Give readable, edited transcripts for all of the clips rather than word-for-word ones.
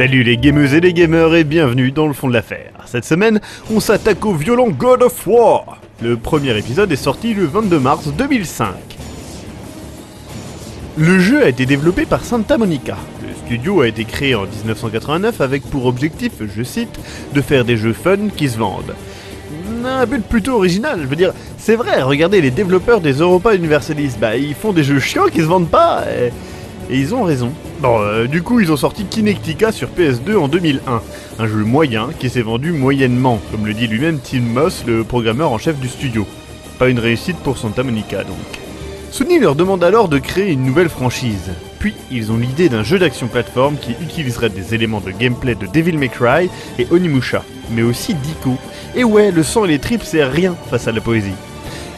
Salut les gameuses et les gamers et bienvenue dans le fond de l'affaire. Cette semaine, on s'attaque au violent God of War. Le premier épisode est sorti le 22 mars 2005. Le jeu a été développé par Santa Monica. Le studio a été créé en 1989 avec pour objectif, je cite, de faire des jeux fun qui se vendent. Un but plutôt original, je veux dire, c'est vrai, regardez les développeurs des Europa Universalis, ils font des jeux chiants qui se vendent pas et ils ont raison. Bon, du coup, ils ont sorti Kinectica sur PS2 en 2001, un jeu moyen qui s'est vendu moyennement, comme le dit lui-même Tim Moss, le programmeur en chef du studio. Pas une réussite pour Santa Monica, donc. Sony leur demande alors de créer une nouvelle franchise. Puis, ils ont l'idée d'un jeu d'action plateforme qui utiliserait des éléments de gameplay de Devil May Cry et Onimusha, mais aussi d'Ico. Et ouais, le sang et les tripes, c'est rien face à la poésie.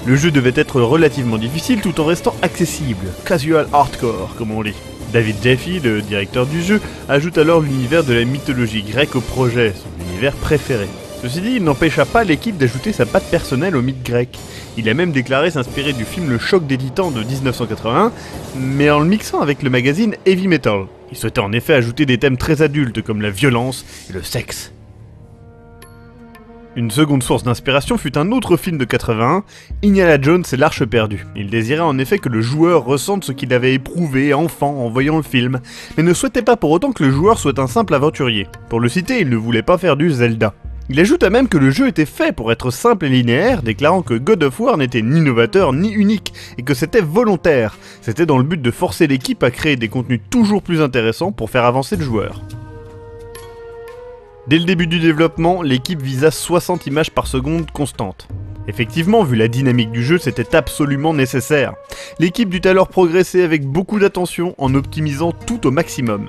Le jeu devait être relativement difficile tout en restant accessible, casual hardcore comme on dit. David Jaffe, le directeur du jeu, ajoute alors l'univers de la mythologie grecque au projet, son univers préféré. Ceci dit, il n'empêcha pas l'équipe d'ajouter sa patte personnelle au mythe grec. Il a même déclaré s'inspirer du film Le Choc des Titans de 1981, mais en le mixant avec le magazine Heavy Metal. Il souhaitait en effet ajouter des thèmes très adultes comme la violence et le sexe. Une seconde source d'inspiration fut un autre film de 81, Indiana Jones et l'Arche perdue. Il désirait en effet que le joueur ressente ce qu'il avait éprouvé enfant en voyant le film, mais ne souhaitait pas pour autant que le joueur soit un simple aventurier. Pour le citer, il ne voulait pas faire du Zelda. Il ajouta même que le jeu était fait pour être simple et linéaire, déclarant que God of War n'était ni novateur ni unique, et que c'était volontaire. C'était dans le but de forcer l'équipe à créer des contenus toujours plus intéressants pour faire avancer le joueur. Dès le début du développement, l'équipe visa 60 images par seconde constantes. Effectivement, vu la dynamique du jeu, c'était absolument nécessaire. L'équipe dut alors progresser avec beaucoup d'attention en optimisant tout au maximum.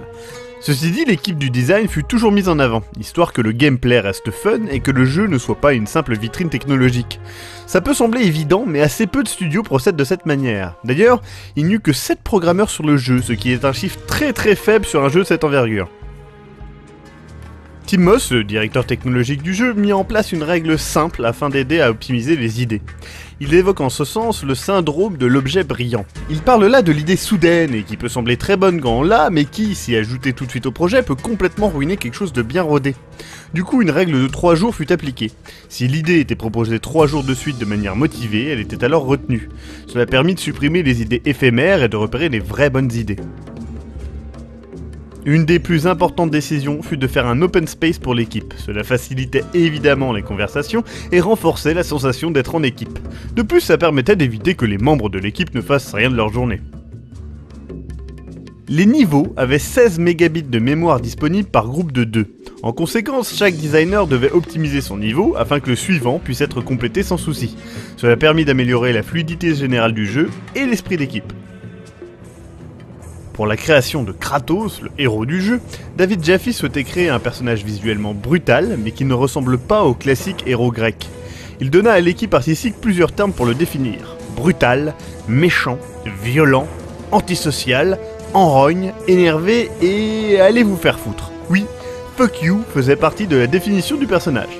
Ceci dit, l'équipe du design fut toujours mise en avant, histoire que le gameplay reste fun et que le jeu ne soit pas une simple vitrine technologique. Ça peut sembler évident, mais assez peu de studios procèdent de cette manière. D'ailleurs, il n'y eut que 7 programmeurs sur le jeu, ce qui est un chiffre très faible sur un jeu de cette envergure. Tim Moss, le directeur technologique du jeu, mit en place une règle simple afin d'aider à optimiser les idées. Il évoque en ce sens le syndrome de l'objet brillant. Il parle là de l'idée soudaine et qui peut sembler très bonne quand on l'a, mais qui, si ajoutée tout de suite au projet, peut complètement ruiner quelque chose de bien rodé. Du coup, une règle de 3 jours fut appliquée. Si l'idée était proposée 3 jours de suite de manière motivée, elle était alors retenue. Cela permit de supprimer les idées éphémères et de repérer les vraies bonnes idées. Une des plus importantes décisions fut de faire un open space pour l'équipe. Cela facilitait évidemment les conversations et renforçait la sensation d'être en équipe. De plus, ça permettait d'éviter que les membres de l'équipe ne fassent rien de leur journée. Les niveaux avaient 16 mégabits de mémoire disponibles par groupe de 2. En conséquence, chaque designer devait optimiser son niveau afin que le suivant puisse être complété sans souci. Cela permit d'améliorer la fluidité générale du jeu et l'esprit d'équipe. Pour la création de Kratos, le héros du jeu, David Jaffe souhaitait créer un personnage visuellement brutal, mais qui ne ressemble pas au classique héros grec. Il donna à l'équipe artistique plusieurs termes pour le définir. Brutal, méchant, violent, antisocial, enrogne, énervé et... allez vous faire foutre. Oui, Fuck You faisait partie de la définition du personnage.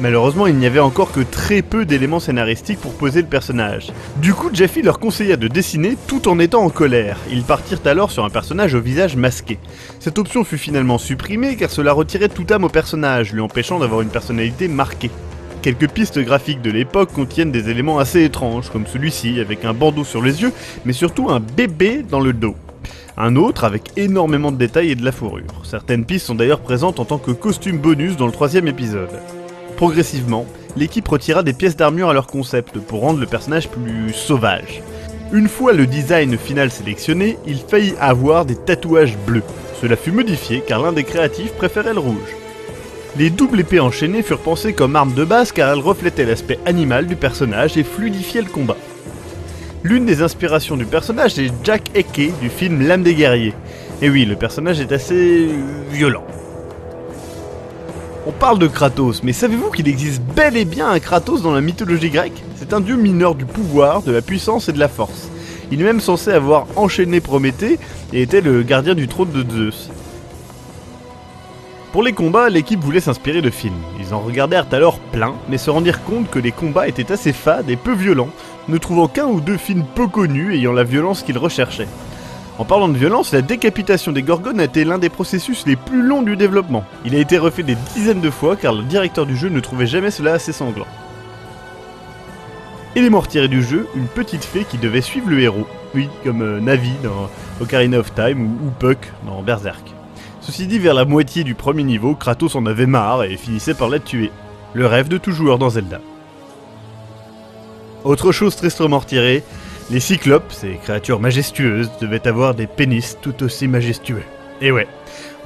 Malheureusement, il n'y avait encore que très peu d'éléments scénaristiques pour poser le personnage. Du coup, Jaffe leur conseilla de dessiner tout en étant en colère. Ils partirent alors sur un personnage au visage masqué. Cette option fut finalement supprimée car cela retirait toute âme au personnage, lui empêchant d'avoir une personnalité marquée. Quelques pistes graphiques de l'époque contiennent des éléments assez étranges, comme celui-ci avec un bandeau sur les yeux, mais surtout un bébé dans le dos. Un autre avec énormément de détails et de la fourrure. Certaines pistes sont d'ailleurs présentes en tant que costume bonus dans le 3e épisode. Progressivement, l'équipe retira des pièces d'armure à leur concept pour rendre le personnage plus sauvage. Une fois le design final sélectionné, il faillit avoir des tatouages bleus. Cela fut modifié car l'un des créatifs préférait le rouge. Les doubles épées enchaînées furent pensées comme armes de base car elles reflétaient l'aspect animal du personnage et fluidifiaient le combat. L'une des inspirations du personnage est Jack Hequet du film L'âme des guerriers. Et oui, le personnage est assez... violent. On parle de Kratos, mais savez-vous qu'il existe bel et bien un Kratos dans la mythologie grecque? C'est un dieu mineur du pouvoir, de la puissance et de la force. Il est même censé avoir enchaîné Prométhée et était le gardien du trône de Zeus. Pour les combats, l'équipe voulait s'inspirer de films. Ils en regardèrent alors plein, mais se rendirent compte que les combats étaient assez fades et peu violents, ne trouvant qu'un ou deux films peu connus ayant la violence qu'ils recherchaient. En parlant de violence, la décapitation des Gorgones a été l'un des processus les plus longs du développement. Il a été refait des dizaines de fois car le directeur du jeu ne trouvait jamais cela assez sanglant. Élément retiré du jeu, une petite fée qui devait suivre le héros. Oui, comme Navi dans Ocarina of Time ou Puck dans Berserk. Ceci dit, vers la moitié du premier niveau, Kratos en avait marre et finissait par la tuer. Le rêve de tout joueur dans Zelda. Autre chose tristement retirée, les cyclopes, ces créatures majestueuses, devaient avoir des pénis tout aussi majestueux. Et ouais,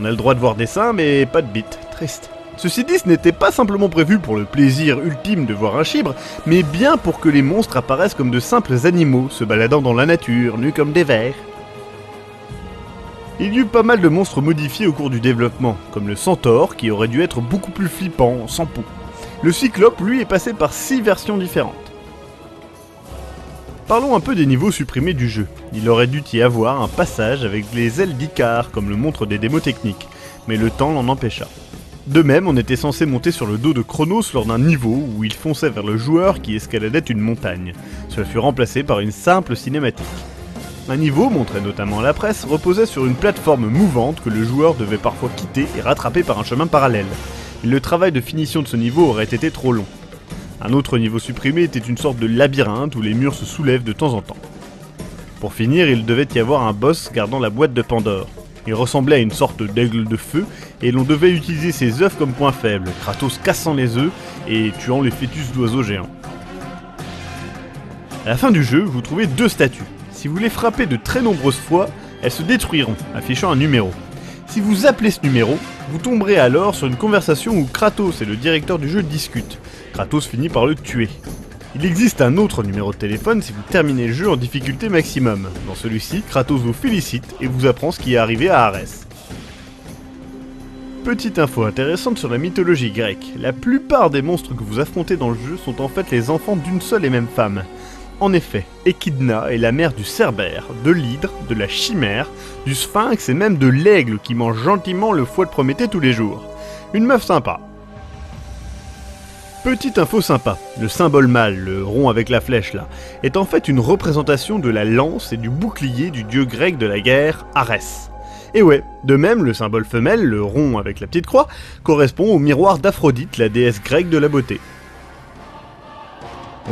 on a le droit de voir des seins, mais pas de bite, triste. Ceci dit, ce n'était pas simplement prévu pour le plaisir ultime de voir un chibre, mais bien pour que les monstres apparaissent comme de simples animaux, se baladant dans la nature, nus comme des vers. Il y eut pas mal de monstres modifiés au cours du développement, comme le centaure, qui aurait dû être beaucoup plus flippant, sans peau. Le cyclope, lui, est passé par 6 versions différentes. Parlons un peu des niveaux supprimés du jeu. Il aurait dû y avoir un passage avec les ailes d'Icare, comme le montrent des démos techniques, mais le temps l'en empêcha. De même, on était censé monter sur le dos de Chronos lors d'un niveau où il fonçait vers le joueur qui escaladait une montagne. Cela fut remplacé par une simple cinématique. Un niveau, montré notamment à la presse, reposait sur une plateforme mouvante que le joueur devait parfois quitter et rattraper par un chemin parallèle. Le travail de finition de ce niveau aurait été trop long. Un autre niveau supprimé était une sorte de labyrinthe où les murs se soulèvent de temps en temps. Pour finir, il devait y avoir un boss gardant la boîte de Pandore. Il ressemblait à une sorte d'aigle de feu et l'on devait utiliser ses œufs comme point faible, Kratos cassant les œufs et tuant les fœtus d'oiseaux géants. À la fin du jeu, vous trouvez 2 statues. Si vous les frappez de très nombreuses fois, elles se détruiront, affichant un numéro. Si vous appelez ce numéro, vous tomberez alors sur une conversation où Kratos et le directeur du jeu discutent. Kratos finit par le tuer. Il existe un autre numéro de téléphone si vous terminez le jeu en difficulté maximum. Dans celui-ci, Kratos vous félicite et vous apprend ce qui est arrivé à Arès. Petite info intéressante sur la mythologie grecque. La plupart des monstres que vous affrontez dans le jeu sont en fait les enfants d'une seule et même femme. En effet, Echidna est la mère du Cerbère, de l'hydre, de la chimère, du sphinx et même de l'aigle qui mange gentiment le foie de Prométhée tous les jours. Une meuf sympa. Petite info sympa, le symbole mâle, le rond avec la flèche là, est en fait une représentation de la lance et du bouclier du dieu grec de la guerre, Arès. Et ouais, de même le symbole femelle, le rond avec la petite croix, correspond au miroir d'Aphrodite, la déesse grecque de la beauté.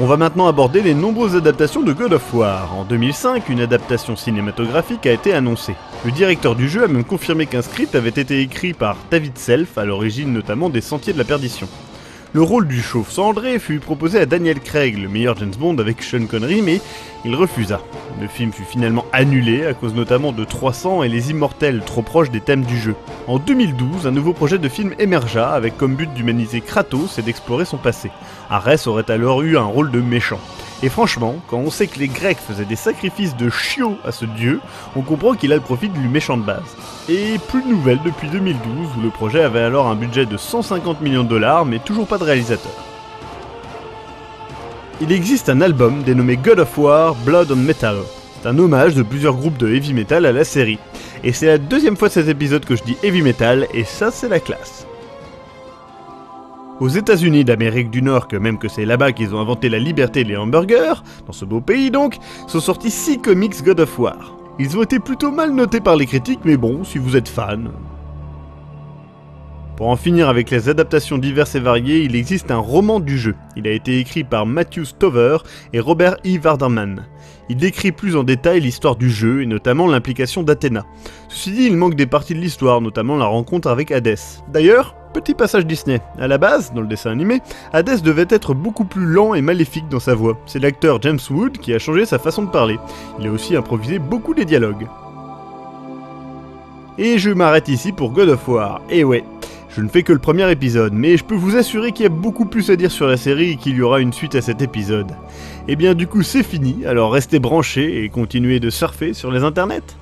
On va maintenant aborder les nombreuses adaptations de God of War. En 2005, une adaptation cinématographique a été annoncée. Le directeur du jeu a même confirmé qu'un script avait été écrit par David Self, à l'origine notamment des Sentiers de la Perdition. Le rôle du chauve cendré fut proposé à Daniel Craig, le meilleur James Bond avec Sean Connery, mais il refusa. Le film fut finalement annulé, à cause notamment de 300 et les Immortels, trop proches des thèmes du jeu. En 2012, un nouveau projet de film émergea, avec comme but d'humaniser Kratos et d'explorer son passé. Arès aurait alors eu un rôle de méchant. Et franchement, quand on sait que les Grecs faisaient des sacrifices de chiots à ce dieu, on comprend qu'il a le profit du méchant de base. Et plus de nouvelles depuis 2012, où le projet avait alors un budget de 150 millions $, mais toujours pas de réalisateur. Il existe un album dénommé God of War, Blood and Metal. C'est un hommage de plusieurs groupes de heavy metal à la série. Et c'est la deuxième fois de cet épisode que je dis heavy metal, et ça c'est la classe. Aux États-Unis d'Amérique du Nord, que même que c'est là-bas qu'ils ont inventé la liberté et les hamburgers, dans ce beau pays donc, sont sortis 6 comics God of War. Ils ont été plutôt mal notés par les critiques, mais bon, si vous êtes fan. Pour en finir avec les adaptations diverses et variées, il existe un roman du jeu. Il a été écrit par Matthew Stover et Robert E. Vardaman. Il décrit plus en détail l'histoire du jeu et notamment l'implication d'Athéna. Ceci dit, il manque des parties de l'histoire, notamment la rencontre avec Hadès. D'ailleurs, petit passage Disney. À la base, dans le dessin animé, Hadès devait être beaucoup plus lent et maléfique dans sa voix. C'est l'acteur James Wood qui a changé sa façon de parler. Il a aussi improvisé beaucoup des dialogues. Et je m'arrête ici pour God of War. Et ouais, je ne fais que le premier épisode, mais je peux vous assurer qu'il y a beaucoup plus à dire sur la série et qu'il y aura une suite à cet épisode. Et bien du coup c'est fini, alors restez branchés et continuez de surfer sur les internets.